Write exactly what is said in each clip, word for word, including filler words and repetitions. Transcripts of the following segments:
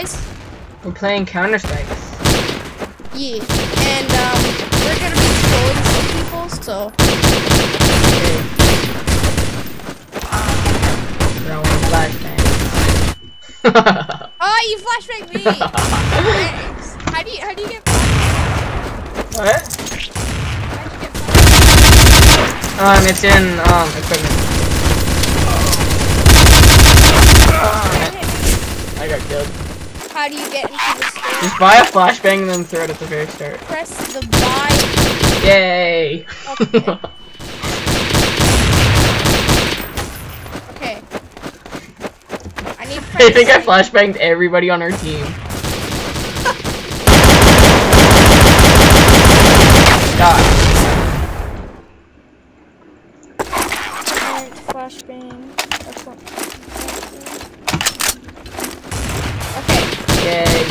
guys? We're playing Counter-Strike. Yeah, and um, we're gonna be trolling some people, so. Throw one flashbang. Oh, you flashbang me! How do you how do you get flashbang? What? How'd you get flashbang? Um, it's in um equipment. Oh. I got killed. How do you get into the stage? Just buy a flashbang and then throw it at the very start. Press the buy. Yay! Okay. Okay. I need. I think I flashbanged everybody on our team. Die. Flashbang. Okay. Yay.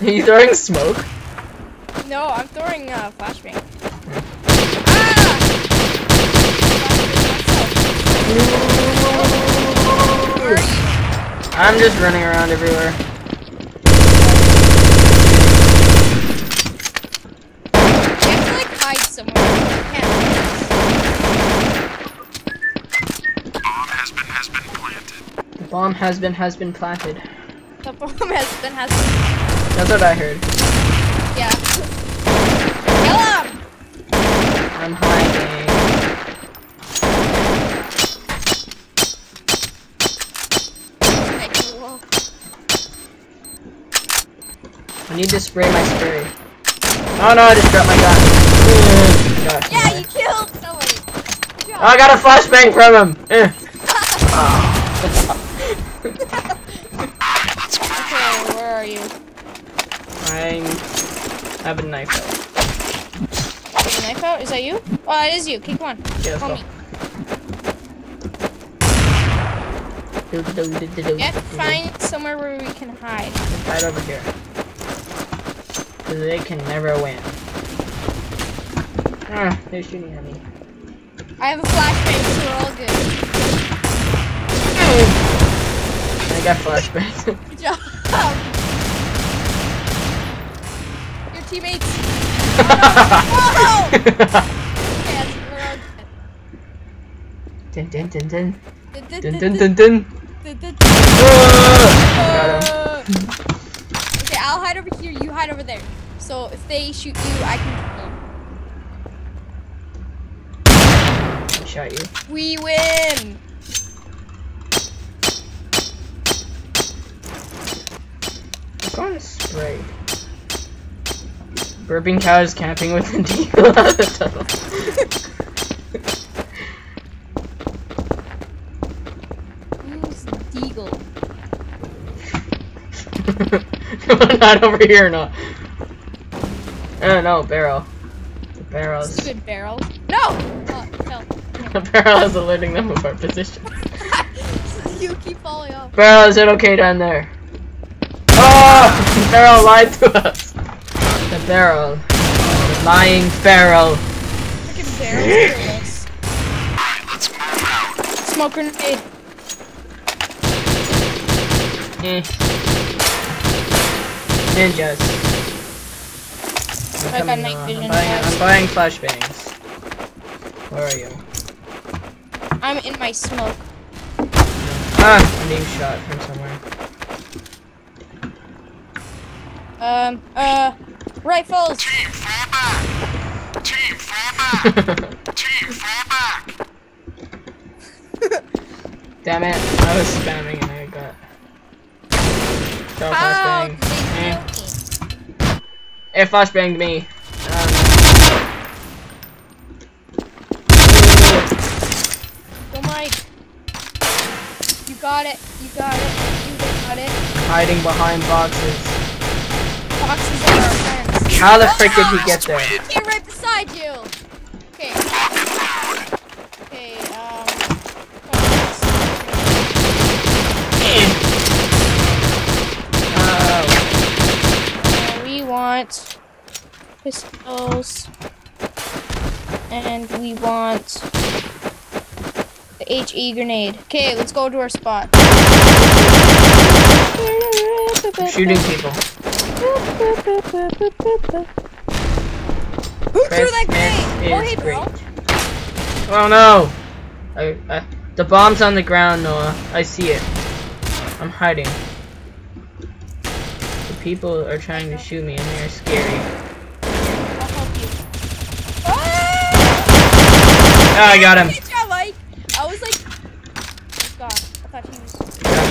Are you throwing smoke? No, I'm throwing uh, flashbang. Ah! I'm just running around everywhere. Bomb has been has been planted. The bomb has been has been. That's what I heard. Yeah. Kill him! I'm hiding. I cool. I need to spray my spray. Oh no! I just dropped my gun. Ooh, gosh, yeah, man. You killed somebody. Good job. Oh, I got a flashbang from him. Eh. Oh. Okay, where are you? I'm... I have a knife out. Is a knife out? Is that you? Oh, it is you. Okay, come on. Yeah, call go. me. We have to find somewhere where we can hide. Right over here. Because they can never win. Ah, they're shooting at me. I have a flashbang, so we're all good. I got flashbangs. Good job. Your teammates. Oh, no. Oh, no. Okay, dun dun dun dun. Dun dun dun dun. Okay, I'll hide over here. You hide over there. So if they shoot you, I can kill them. Shot you. We win. I'm going to spray. Burping cow is camping with the team. Who's Deagle? Come on, not over here, no. Oh no, barrel. The barrels. Stupid barrel. No! Oh, no. The barrel is alerting them of our position. You keep falling off. Barrel, is it okay down there? Oh, the barrel lied to us. The barrel. The lying barrel. Freaking barrels. Alright, let's move out. Smoke grenade. Eh. Ninjas. I'm, coming, uh, I'm, buying, I'm buying flashbangs. Where are you? I'm in my smoke. Ah, I'm being shot from somewhere. Um, uh, rifles! Team, fall back! Team, fall back! Team, fall back! Damn it, I was spamming and I got... Flashbang. Oh, eh. It flashbanged me. Um. Go, Mike! You got it, you got it, you got it. Hiding behind boxes. Boxes are our friends. How the oh, frick did he get there? He's right beside you. Okay. Okay. Um. Oh. Uh, we want pistols, and we want H E grenade. Okay, let's go to our spot. I'm shooting people. Who threw that grenade? Oh, hey, bro. Oh no! I, I, the bomb's on the ground, Noah. I see it. I'm hiding. The people are trying to shoot me, and they're scary. Oh, I got him. Good job, Mike. I was like, oh god, I thought he was. Got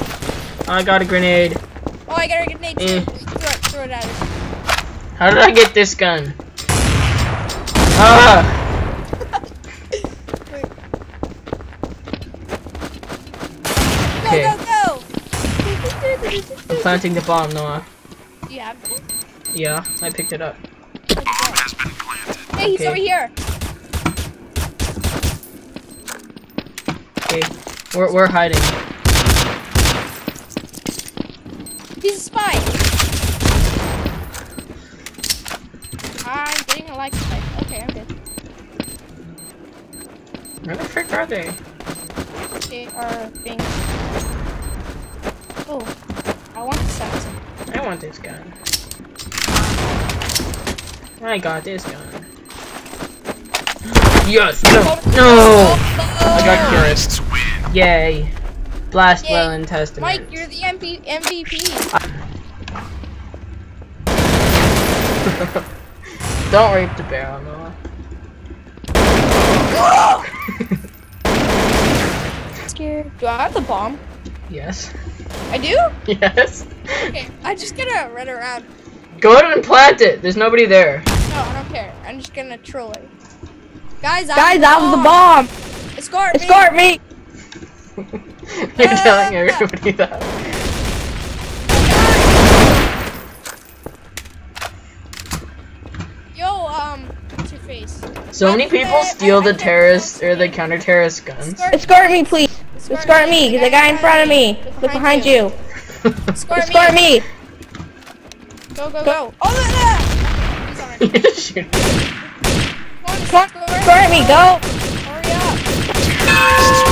the bomb. I got a grenade. Oh, I got a grenade too. Eh. Throw it, throw it at us. How did I get this gun? Ah! Okay. Go, go, go! I'm planting the bomb, Noah. Do you have it? Yeah, I picked it up. Hey, he's okay. Over here. Okay, we're we're hiding. He's a spy. I'm getting a like spike. Okay, I'm good. Where the frick are they? They are being. Oh, I want this gun. I want this gun. I got this gun. Yes! No! No! I got curious. Yay. Blast Yay. Well in testament. Mike, you're the M V P. I don't rape the barrel, Noah. I'm scared. Do I have the bomb? Yes. I do? Yes. Okay, I'm just gonna run around. Go ahead and plant it. There's nobody there. No, I don't care. I'm just gonna troll it. Guys, guys, I was the bomb. Escort me. Escort me. You're uh, telling everybody that. Yo, um, what's your face? So I many people I, steal I, I, the terrorist or the counter-terrorist guns. Escort, escort me, please. Escort, escort me. me. The, the guy in front of me. Look behind you. you. Escort, escort me. me. Go, go, go. Oh, no, no. He's already. Come on, escort me. Go. Hurry up.